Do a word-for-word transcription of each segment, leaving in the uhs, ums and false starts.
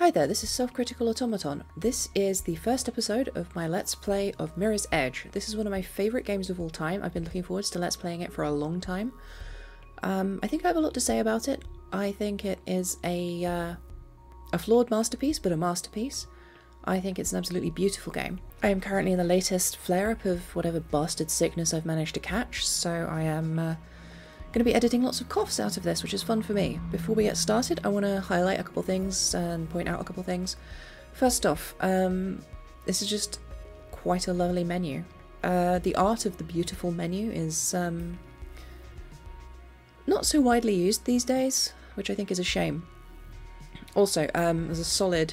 Hi there, this is Self Critical Automaton. This is the first episode of my Let's Play of Mirror's Edge. This is one of my favourite games of all time. I've been looking forward to Let's Playing it for a long time. Um, I think I have a lot to say about it. I think it is a, uh, a flawed masterpiece, but a masterpiece. I think it's an absolutely beautiful game. I am currently in the latest flare-up of whatever bastard sickness I've managed to catch, so I am... Uh, Going to be editing lots of coughs out of this, which is fun for me. Before we get started, I want to highlight a couple things and point out a couple things. First off, um, this is just quite a lovely menu. Uh, the art of the beautiful menu is um, not so widely used these days, which I think is a shame. Also, um, there's a solid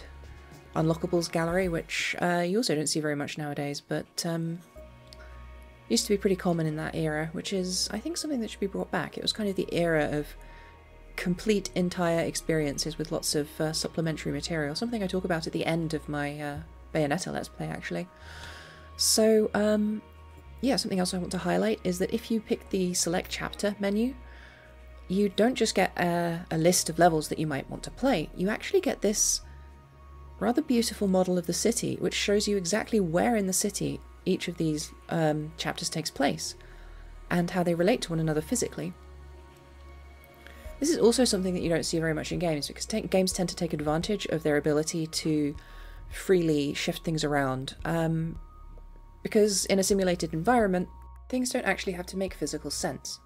unlockables gallery, which uh, you also don't see very much nowadays, but um, used to be pretty common in that era, which is, I think, something that should be brought back. It was kind of the era of complete entire experiences with lots of uh, supplementary material, something I talk about at the end of my uh, Bayonetta Let's Play, actually. So, um, yeah, something else I want to highlight is that if you pick the Select Chapter menu, you don't just get a, a list of levels that you might want to play, you actually get this rather beautiful model of the city, which shows you exactly where in the city each of these um, chapters takes place, and how they relate to one another physically. This is also something that you don't see very much in games, because games tend to take advantage of their ability to freely shift things around, um, because in a simulated environment, things don't actually have to make physical sense,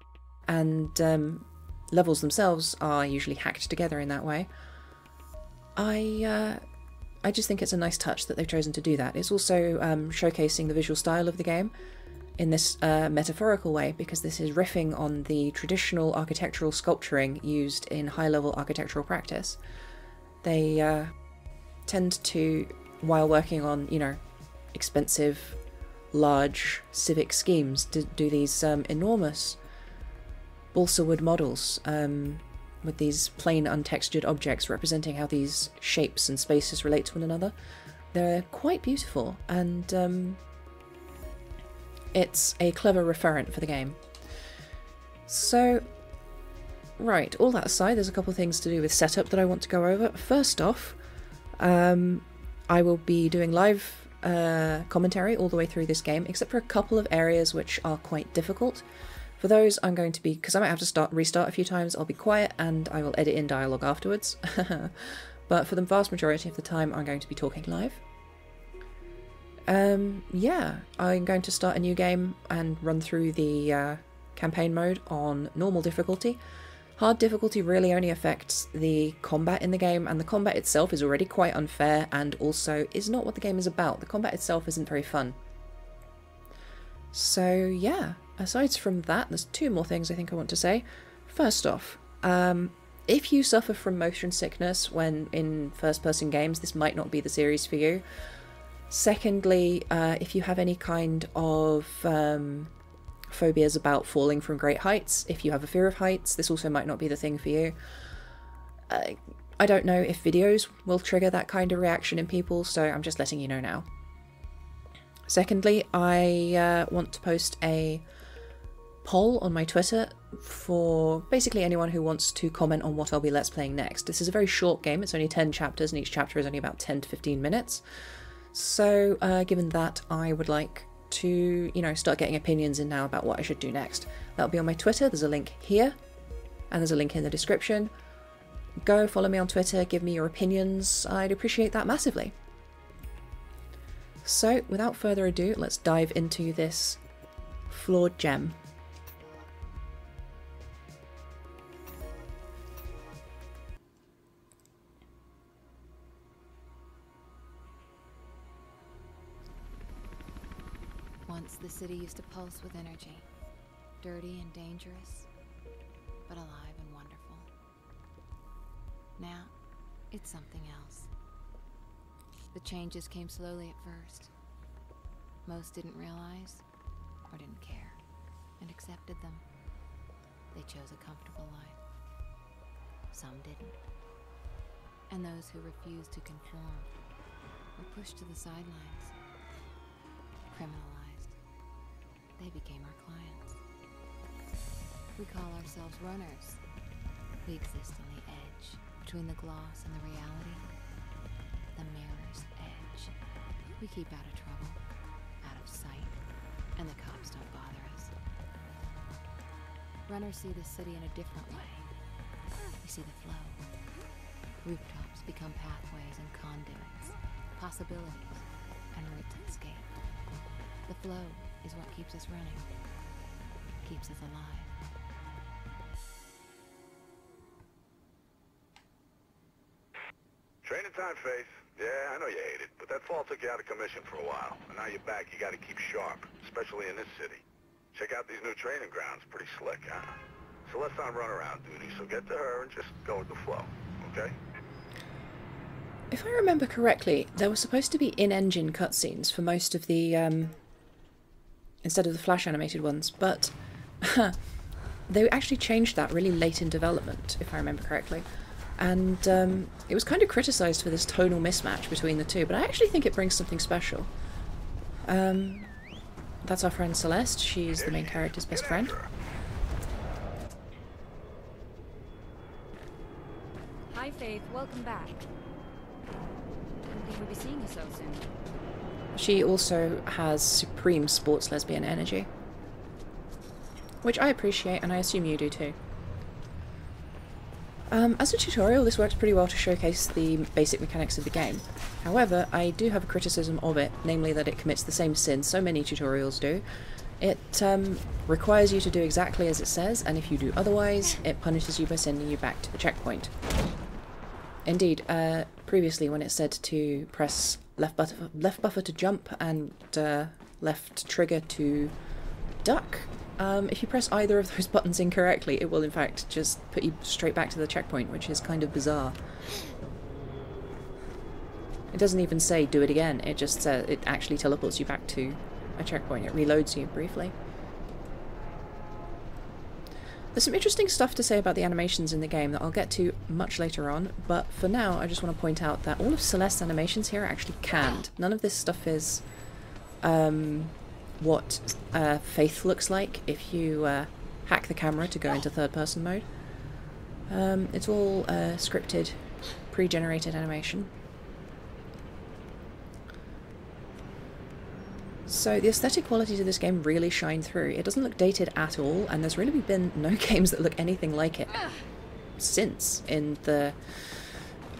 and um, levels themselves are usually hacked together in that way. I... Uh, I just think it's a nice touch that they've chosen to do that. It's also um, showcasing the visual style of the game in this uh, metaphorical way, because this is riffing on the traditional architectural sculpturing used in high-level architectural practice. They uh, tend to, while working on, you know, expensive, large civic schemes, to do these um, enormous balsa wood models, um, with these plain, untextured objects representing how these shapes and spaces relate to one another. They're quite beautiful, and um, it's a clever referent for the game. So, right, all that aside, there's a couple of things to do with setup that I want to go over. First off, um, I will be doing live uh, commentary all the way through this game, except for a couple of areas which are quite difficult. For those, I'm going to be, because I might have to start restart a few times, I'll be quiet and I will edit in dialogue afterwards. But for the vast majority of the time, I'm going to be talking live. Um, yeah, I'm going to start a new game and run through the uh, campaign mode on normal difficulty. Hard difficulty really only affects the combat in the game, and the combat itself is already quite unfair and also is not what the game is about. The combat itself isn't very fun. So, yeah. Aside from that, there's two more things I think I want to say. First off, um, if you suffer from motion sickness when in first-person games, this might not be the series for you. Secondly, uh, if you have any kind of um, phobias about falling from great heights, if you have a fear of heights, this also might not be the thing for you. Uh, I don't know if videos will trigger that kind of reaction in people, so I'm just letting you know now. Secondly, I uh, want to post a poll on my Twitter for basically anyone who wants to comment on what I'll be Let's Playing next. This is a very short game, it's only ten chapters, and each chapter is only about ten to fifteen minutes. So uh, given that, I would like to, you know, start getting opinions in now about what I should do next. That'll be on my Twitter, there's a link here, and there's a link in the description. Go follow me on Twitter, give me your opinions, I'd appreciate that massively. So, without further ado, let's dive into this flawed gem. Once the city used to pulse with energy, dirty and dangerous, but alive and wonderful. Now, it's something else. The changes came slowly at first. Most didn't realize, or didn't care, and accepted them. They chose a comfortable life. Some didn't. And those who refused to conform were pushed to the sidelines. Criminalized. They became our clients. We call ourselves runners. We exist on the edge, between the gloss and the reality. the Mirror's Edge. We keep out of trouble, out of sight, and the cops don't bother us. Runners see the city in a different way. We see the flow. Rooftops become pathways and conduits, possibilities, and routes of escape. The flow is what keeps us running, keeps us alive. Train of time, Faith. Yeah, I know you hate it, but that fall took you out of commission for a while. And now you're back, you gotta keep sharp, especially in this city. Check out these new training grounds. Pretty slick, huh? So let's not run around duty, so get to her and just go with the flow, okay? If I remember correctly, there were supposed to be in-engine cutscenes for most of the, um... instead of the Flash animated ones, but they actually changed that really late in development, if I remember correctly. And um, it was kind of criticised for this tonal mismatch between the two, but I actually think it brings something special. Um, that's our friend Celeste. She's the main character's best friend. Hi, Faith. Welcome back. Didn't think we'd be seeing you so soon. She also has supreme sports lesbian energy, which I appreciate, and I assume you do too. Um, as a tutorial, this works pretty well to showcase the basic mechanics of the game. However, I do have a criticism of it, namely that it commits the same sin so many tutorials do. It um, requires you to do exactly as it says, and if you do otherwise, it punishes you by sending you back to the checkpoint. Indeed, uh, previously when it said to press left button, left buffer to jump and uh, left trigger to duck, Um, if you press either of those buttons incorrectly, it will in fact just put you straight back to the checkpoint, which is kind of bizarre. It doesn't even say do it again, it just says it actually teleports you back to a checkpoint. It reloads you briefly. There's some interesting stuff to say about the animations in the game that I'll get to much later on, but for now I just want to point out that all of Celeste's animations here are actually canned. None of this stuff is um, what uh, Faith looks like if you uh, hack the camera to go into third-person mode. Um, it's all uh, scripted, pre-generated animation. So the aesthetic qualities of this game really shine through. It doesn't look dated at all, and there's really been no games that look anything like it since, in the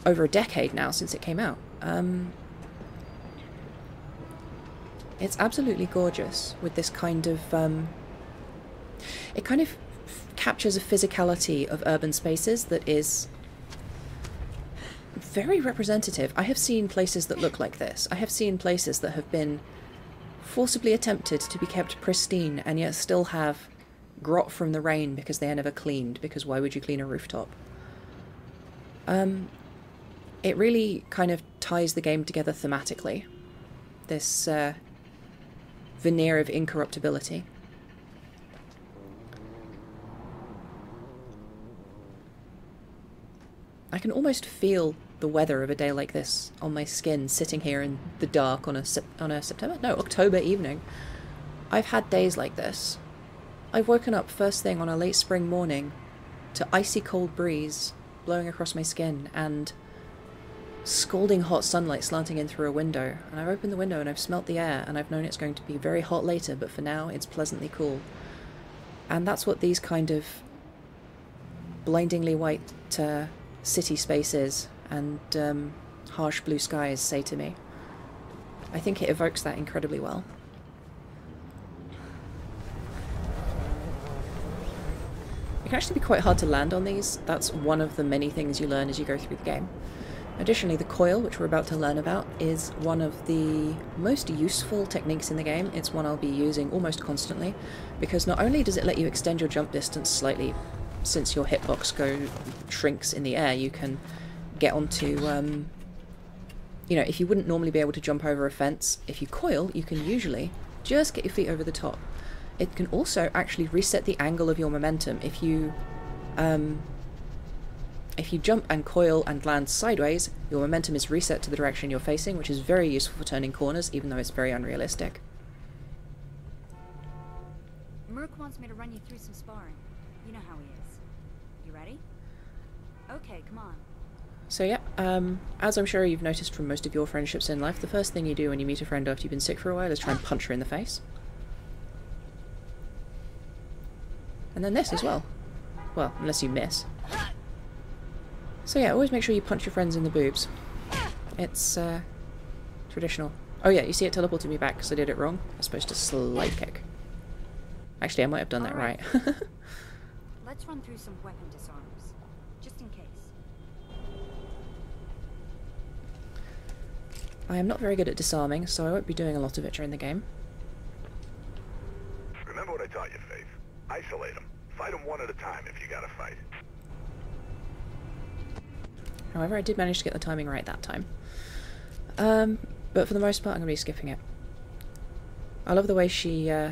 over a decade now since it came out. Um, It's absolutely gorgeous with this kind of, um, it kind of captures a physicality of urban spaces that is very representative. I have seen places that look like this. I have seen places that have been forcibly attempted to be kept pristine and yet still have grot from the rain because they are never cleaned, because why would you clean a rooftop? Um, it really kind of ties the game together thematically. This, uh, veneer of incorruptibility. I can almost feel the weather of a day like this on my skin, sitting here in the dark on a on a September? No, October evening. I've had days like this. I've woken up first thing on a late spring morning to icy cold breeze blowing across my skin and scalding hot sunlight slanting in through a window, and I've opened the window and I've smelt the air and I've known it's going to be very hot later, but for now it's pleasantly cool. And that's what these kind of blindingly white uh, city spaces and um, harsh blue skies say to me. I think it evokes that incredibly well. It can actually be quite hard to land on these. That's one of the many things you learn as you go through the game. Additionally, the coil, which we're about to learn about, is one of the most useful techniques in the game. It's one I'll be using almost constantly, because not only does it let you extend your jump distance slightly, since your hitbox go shrinks in the air, you can get onto, um, you know, if you wouldn't normally be able to jump over a fence, if you coil, you can usually just get your feet over the top. It can also actually reset the angle of your momentum. If you, um... If you jump and coil and land sideways, your momentum is reset to the direction you're facing, which is very useful for turning corners, even though it's very unrealistic. Merc wants me to run you through some sparring. You know how he is. You ready? Okay, come on. So yeah, um, as I'm sure you've noticed from most of your friendships in life, the first thing you do when you meet a friend after you've been sick for a while is try and punch her in the face. And then this as well. Well, unless you miss. So yeah, always make sure you punch your friends in the boobs. It's uh, traditional. Oh yeah, you see it teleported me back because I did it wrong. I was supposed to slide kick. Actually, I might have done that right. Let's run through some weapon disarms, just in case. I am not very good at disarming, so I won't be doing a lot of it during the game. Remember what I taught you, Faith. Isolate them. Fight them one at a time if you gotta fight. However, I did manage to get the timing right that time. Um, but for the most part, I'm going to be skipping it. I love the way she uh,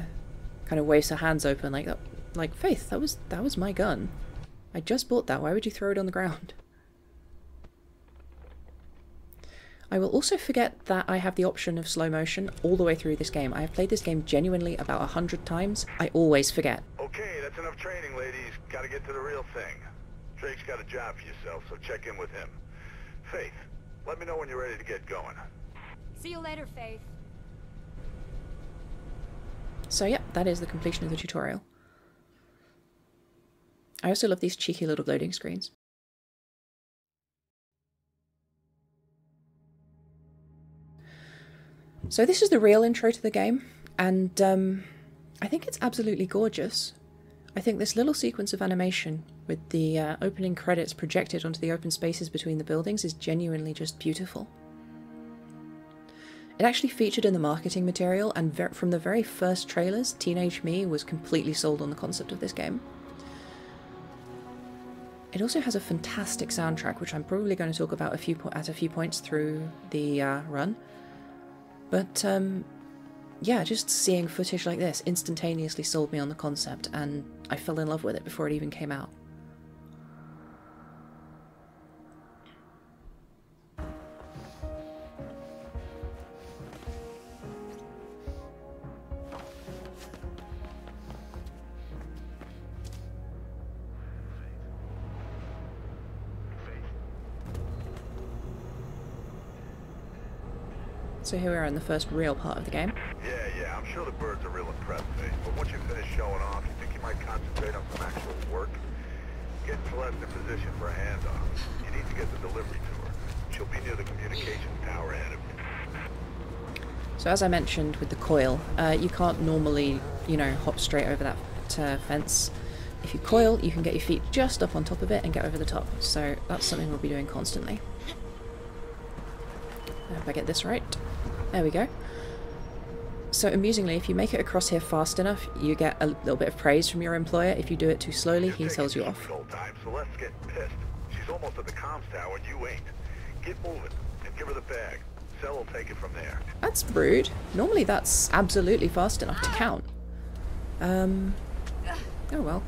kind of waves her hands open like that. Like, Faith, that was that was my gun. I just bought that. Why would you throw it on the ground? I will also forget that I have the option of slow motion all the way through this game. I have played this game genuinely about a hundred times. I always forget. Okay, that's enough training, ladies. Gotta get to the real thing. Drake's got a job for yourself, so check in with him. Faith, let me know when you're ready to get going. See you later, Faith. So yeah, that is the completion of the tutorial. I also love these cheeky little loading screens. So this is the real intro to the game, and um, I think it's absolutely gorgeous. I think this little sequence of animation with the uh, opening credits projected onto the open spaces between the buildings is genuinely just beautiful. It actually featured in the marketing material, and ver from the very first trailers, teenage me was completely sold on the concept of this game. It also has a fantastic soundtrack, which I'm probably going to talk about a few po at a few points through the uh, run. But um, yeah, just seeing footage like this instantaneously sold me on the concept, and I fell in love with it before it even came out. So here we are in the first real part of the game. Yeah, yeah, I'm sure the birds are real impressed, mate. But once you finish showing off, you think you might concentrate on some actual work? Get Celeste in position for a handoff. You need to get the delivery to her. She'll be near the communication tower ahead of you. So as I mentioned with the coil, uh, you can't normally, you know, hop straight over that uh, fence. If you coil, you can get your feet just up on top of it and get over the top. So that's something we'll be doing constantly. I hope I get this right. There we go. So amusingly, if you make it across here fast enough, you get a little bit of praise from your employer. If you do it too slowly, he sells you off. Time, so let's get pissed. She's almost at the comms tower and you ain't. Get moving and give her the bag. Sell will take it from there. That's rude. Normally that's absolutely fast enough to count. Um, oh well.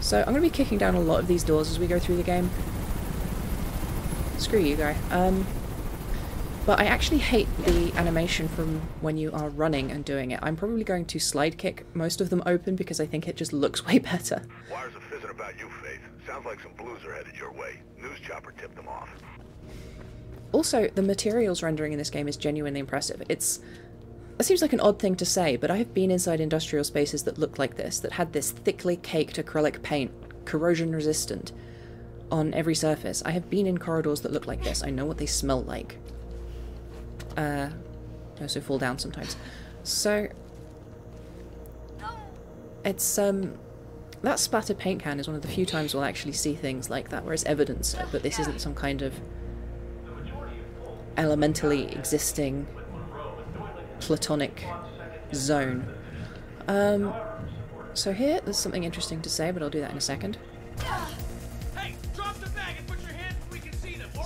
So I'm going to be kicking down a lot of these doors as we go through the game. Screw you, guy. Um, But I actually hate the animation from when you are running and doing it. I'm probably going to slide kick most of them open because I think it just looks way better. Wires are fizzing about you, Faith. Sounds like some blues are headed your way. News chopper tipped them off. Also, the materials rendering in this game is genuinely impressive. It's... That seems like an odd thing to say, but I have been inside industrial spaces that looked like this, that had this thickly caked acrylic paint, corrosion resistant, on every surface. I have been in corridors that look like this. I know what they smell like. Uh, I also fall down sometimes. So, it's, um, that splatter paint can is one of the few times we'll actually see things like that, where it's evidence that this isn't some kind of elementally existing platonic zone. Um, so here, there's something interesting to say, but I'll do that in a second.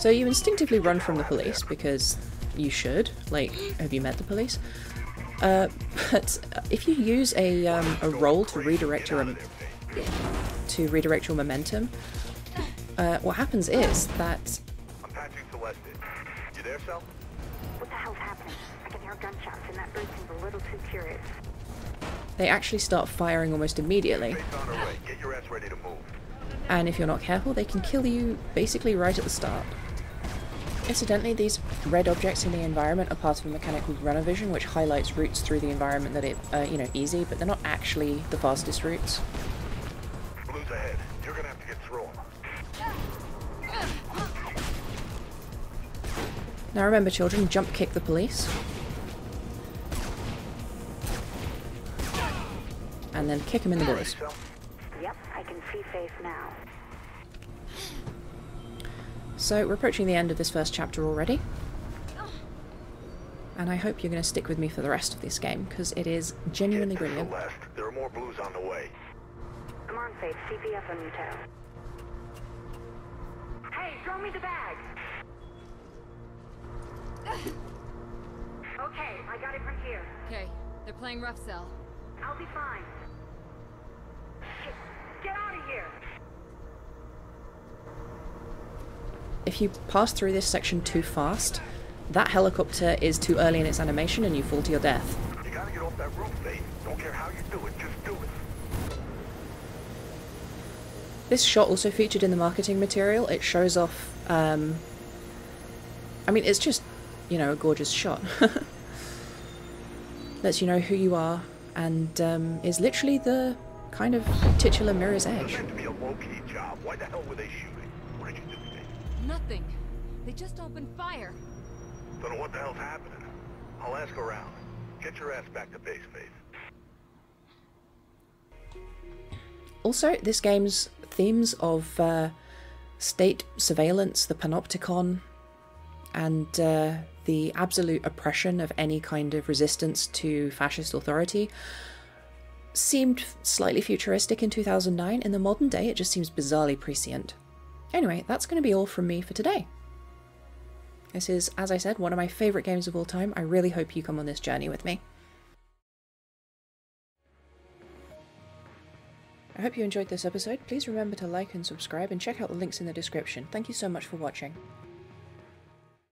So you instinctively run from the police, because you should. Like, have you met the police? Uh, but if you use a um, a roll to redirect your to redirect your momentum, uh, what happens is that. I'm patching Celeste. You there, Sel? What the hell's happening? I can hear gunshots, and that bird seems a little too curious. They actually start firing almost immediately. Get your ass ready to move. and if you're not careful they can kill you basically right at the start. Incidentally, these red objects in the environment are part of a mechanic called Run-O-Vision, which highlights routes through the environment that are uh, you know, easy, but they're not actually the fastest routes. Blue's ahead. You're gonna have to get through them. Now remember, children, jump kick the police. And then kick him in the balls. Yep, I can see face now. So we're approaching the end of this first chapter already, and I hope you're going to stick with me for the rest of this game because it is genuinely Get to brilliant. The left. There are more blues on the way. Come on, Faith. C P F on your toe. Hey, throw me the bag. Okay, I got it from here. Okay, they're playing rough cell. I'll be fine. Shit. Get out of here. If you pass through this section too fast, that helicopter is too early in its animation and you fall to your death. You gotta get off that roof, babe. Don't care how you do it, just do it. This shot also featured in the marketing material. It shows off, um... I mean, it's just, you know, a gorgeous shot. Lets you know who you are, and um, is literally the kind of titular Mirror's Edge. It's meant to be a low-key job. Why the hell were they shooting? What did you do? Nothing. They just opened fire. Don't know what the hell's happening. I'll ask around. Get your ass back to base, Faith. Also, this game's themes of uh, state surveillance, the panopticon, and uh, the absolute oppression of any kind of resistance to fascist authority seemed slightly futuristic in two thousand nine. In the modern day, it just seems bizarrely prescient. Anyway, that's going to be all from me for today. This is, as I said, one of my favourite games of all time. I really hope you come on this journey with me. I hope you enjoyed this episode. Please remember to like and subscribe and check out the links in the description. Thank you so much for watching.